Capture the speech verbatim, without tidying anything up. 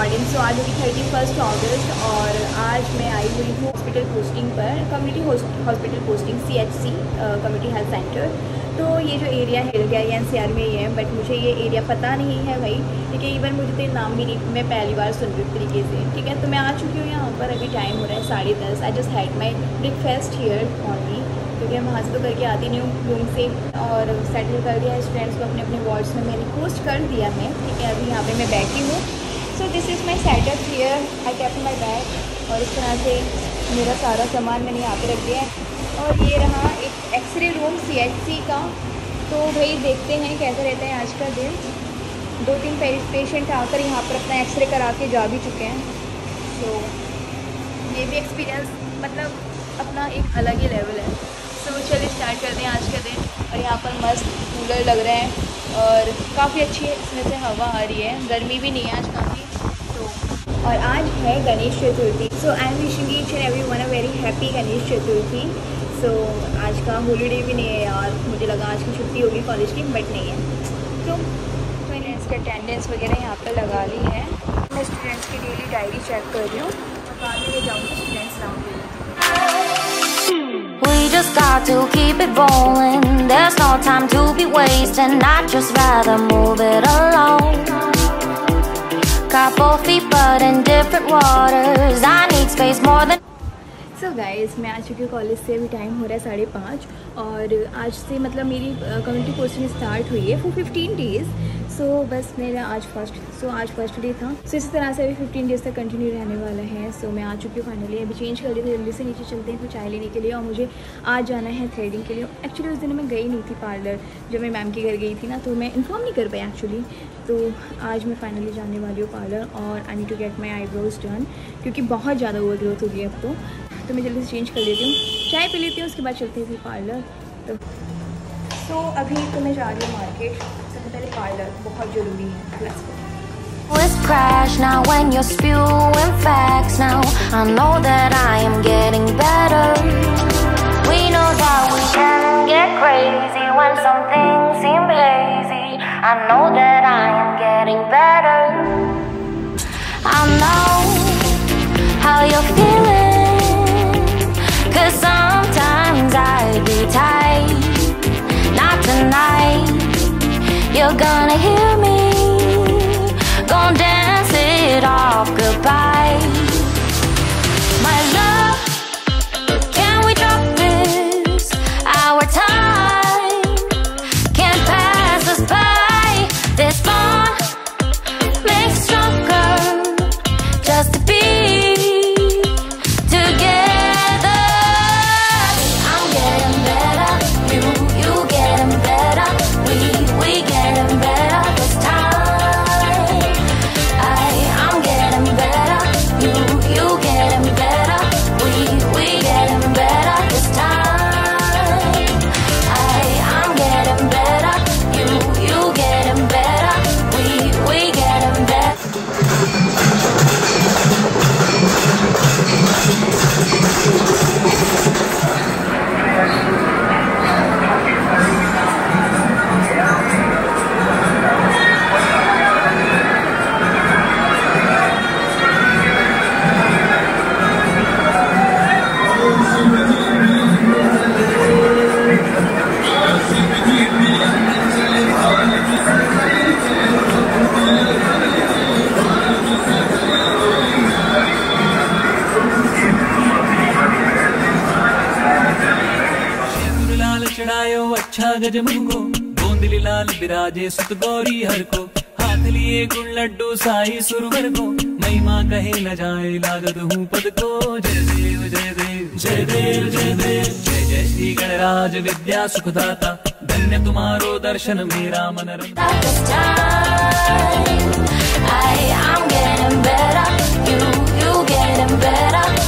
Morning. सो आज होगी thirty first August और आज मैं आई हुई हूँ हॉस्पिटल पोस्टिंग पर, community hospital posting C H C community health centre. तो ये जो एरिया है ये एन सी आर में ही है, बट मुझे ये एरिया पता नहीं है भाई, ठीक है। इवन मुझे तो नाम भी नहीं, मैं पहली बार सुन रही हूँ तरीके से, ठीक है। तो मैं आ चुकी हूँ यहाँ पर, अभी टाइम हो रहा है साढ़े दस। I just had my breakfast here only, क्योंकि मैं वहाँ से तो करके आती नहीं हूँ रूम से, और सेटल कर दिया है स्टूडेंट्स को अपने अपने वार्ड्स में, मैंने पोस्ट कर दिया है, ठीक है। अभी यहाँ पर मैं बैठी हूँ। So this is my setup here, I kept my bag, और इस तरह से मेरा सारा सामान मैंने यहाँ पर रख दिया है। और ये रहा एक xray room C H C का। तो भाई देखते हैं कैसा रहता है आज का दिन। दो तीन पेशेंट आकर यहाँ पर अपना एक्सरे करा के जा भी चुके हैं, तो ये भी एक्सपीरियंस मतलब अपना एक अलग ही लेवल है। सो चलिए स्टार्ट करते हैं आज का दिन। और यहाँ पर मस्त कूलर लग रहा है और काफ़ी अच्छी है, इसमें से हवा आ रही है, गर्मी भी नहीं है आज काफ़ी। तो और आज है Ganesh Chaturthi. So I am wishing each and every one a very happy Ganesh Chaturthi. So so, आज का हॉलीडे भी नहीं है यार, मुझे लगा आज की छुट्टी होगी कॉलेज की, बट नहीं है। तो मैंने इसका अटेंडेंस वगैरह यहाँ पर लगा ली है। मैं स्टूडेंट्स की डेली डायरी चेक कर रही हूँ और बाद में ले जाऊँगी students round. So so guys, मैं आ चुकी हूँ कॉलेज से, अभी टाइम हो रहा है साढ़े पाँच। और आज से मतलब मेरी कम्युनिटी कोचिंग स्टार्ट हुई है for fifteen days. So so, बस मेरा आज फर्स्ट सो so, आज फर्स्ट डे था। सो so, इसी तरह से अभी फिफ्टीन डेज़ तक कंटिन्यू रहने वाला है। सो so, मैं आ चुकी हूँ फाइनली, अभी चेंज कर रही थी, जल्दी से नीचे चलते हैं कुछ चाय लेने के लिए। और मुझे आज जाना है थ्रेडिंग के लिए। एक्चुअली उस दिन मैं गई नहीं थी पार्लर, जब मैं मैम के घर गई थी ना, तो मैं इन्फॉर्म नहीं कर पाई एक्चुअली। तो आज मैं फाइनली जाने वाली हूँ पार्लर, और I need to get my eyebrows done, क्योंकि बहुत ज़्यादा ओवर ग्रोथ हो गई अब। तो तो मैं जल्दी से चेंज कर लेती हूँ, चाय पी लेती हूँ, उसके बाद चलते हैं फिर पार्लर। तो सो so, अभी तो मैं जा रही हूँ मार्केट, सबसे पहले पार्लर बहुत ज़रूरी है। Let's go. Always crash now when you're spewing facts now. I know that I am getting better. We know that we can get crazy when some things seem lazy. I know that I am getting better. I know how you're feeling. Sometimes I'd be tight, not tonight. You're gonna hear me, gonna dance it off goodbye. My love, can we drop this? Our time can't pass us by. This bond makes stronger just to be. गज मुंगो गोंदली लाल बिराजे सुत गौरी हर को, हाथ लिए गुण लड्डू साई सुरवर को, महिमा कहे न जाए लागत हूँ पद को। जय देव जय देव जय देव जय देव जय जय श्री गणराज विद्या सुखदाता, धन्य तुम्हारो दर्शन मेरा मन रंगा।